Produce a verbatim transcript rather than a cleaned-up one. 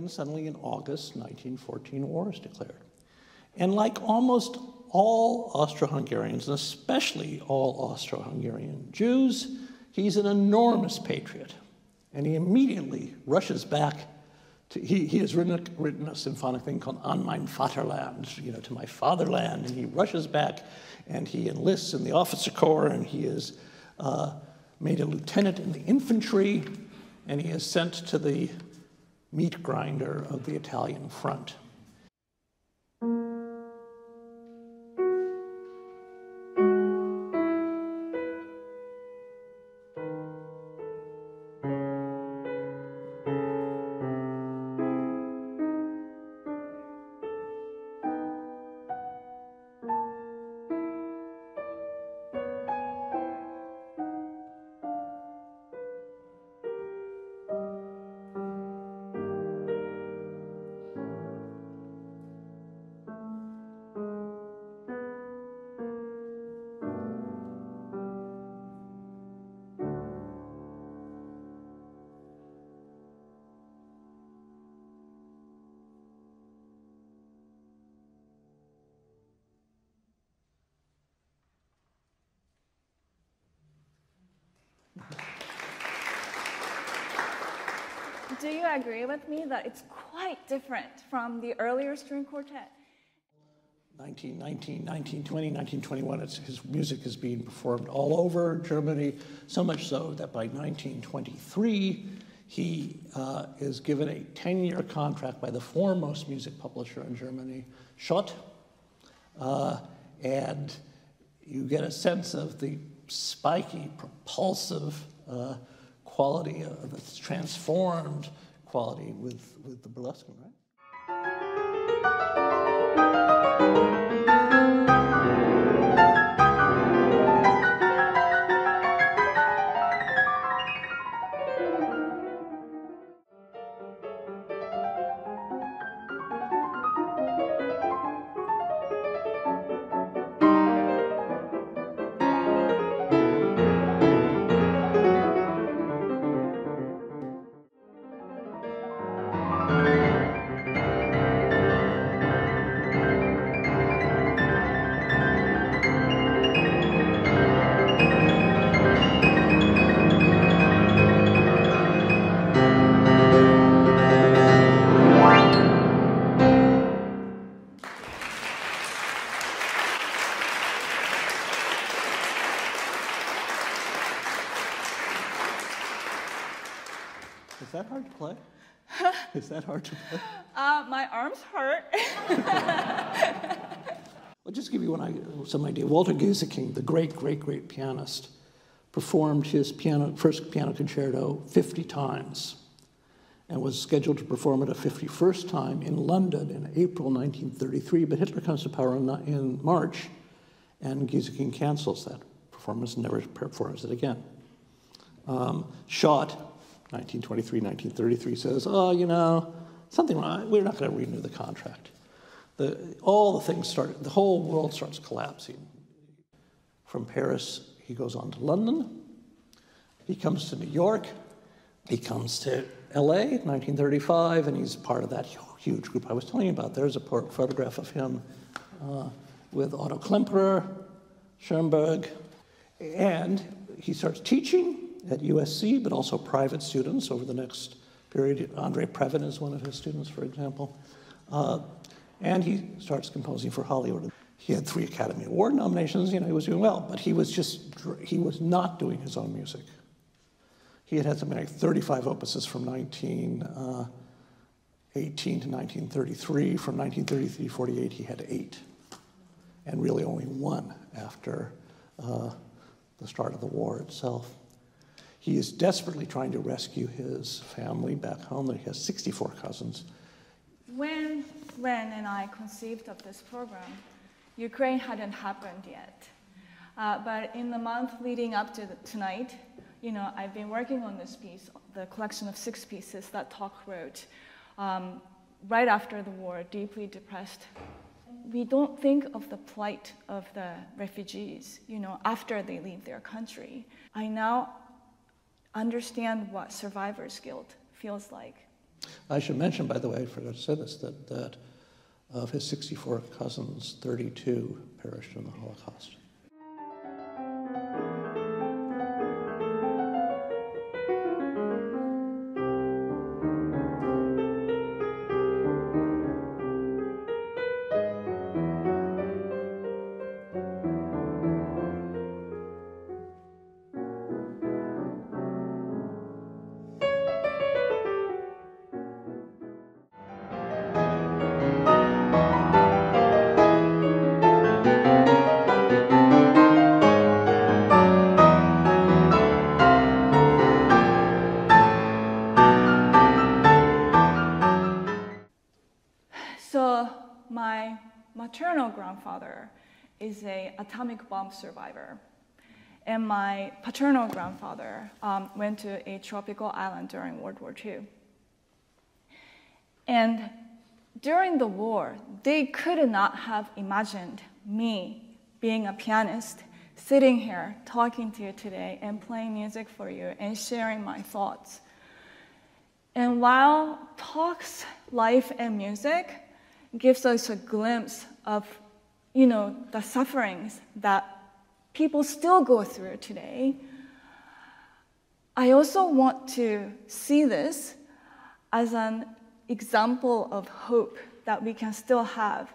then suddenly in August nineteen fourteen, war is declared. And like almost all Austro-Hungarians, and especially all Austro-Hungarian Jews, he's an enormous patriot. And he immediately rushes back to, he, he has written a, written a symphonic thing called An Mein Vaterland, you know, to my fatherland, and he rushes back and he enlists in the officer corps, and he is uh, made a lieutenant in the infantry, and he is sent to the meat grinder of the Italian front. Do you agree with me that it's quite different from the earlier string quartet? nineteen nineteen, nineteen twenty, nineteen twenty-one, it's, his music is being performed all over Germany, so much so that by nineteen twenty-three, he uh, is given a ten-year contract by the foremost music publisher in Germany, Schott, uh, and you get a sense of the spiky, propulsive, uh, quality, uh, that's transformed quality with, with the burlesque, right? Is that hard to play? Is that hard to play? Uh, my arms hurt. I'll just give you one, some idea. Walter Giesekling, the great, great, great pianist, performed his piano, first piano concerto fifty times and was scheduled to perform it a fifty-first time in London in April nineteen thirty-three, but Hitler comes to power in, in March, and Giesekling cancels that performance and never performs it again. Um, Schott, nineteen twenty-three, nineteen thirty-three, says, oh, you know, something wrong, we're not going to renew the contract. The, all the things start, the whole world starts collapsing. From Paris, he goes on to London. He comes to New York. He comes to L A in nineteen thirty-five, and he's part of that huge group I was telling you about. There's a photograph of him uh, with Otto Klemperer, Schoenberg, and he starts teaching at U S C, but also private students over the next period. Andre Previn is one of his students, for example. Uh, and he starts composing for Hollywood. He had three Academy Award nominations, you know, he was doing well, but he was just, he was not doing his own music. He had had something like thirty-five opuses from nineteen eighteen to nineteen thirty-three. From nineteen thirty-three to forty-eight, he had eight, and really only one after uh, the start of the war itself. He is desperately trying to rescue his family back home. He has sixty-four cousins. When Len and I conceived of this program, Ukraine hadn't happened yet. Uh, but in the month leading up to the, tonight, you know, I've been working on this piece, the collection of six pieces that Toch wrote um, right after the war, deeply depressed. We don't think of the plight of the refugees, you know, after they leave their country. I now understand what survivor's guilt feels like. I should mention, by the way, I forgot to say this, that, that of his sixty-four cousins, thirty-two perished in the Holocaust. Is an atomic bomb survivor. And my paternal grandfather um, went to a tropical island during World War Two. And during the war, they could not have imagined me being a pianist, sitting here talking to you today and playing music for you and sharing my thoughts. And while Toch's life and music gives us a glimpse of you know, the sufferings that people still go through today, I also want to see this as an example of hope that we can still have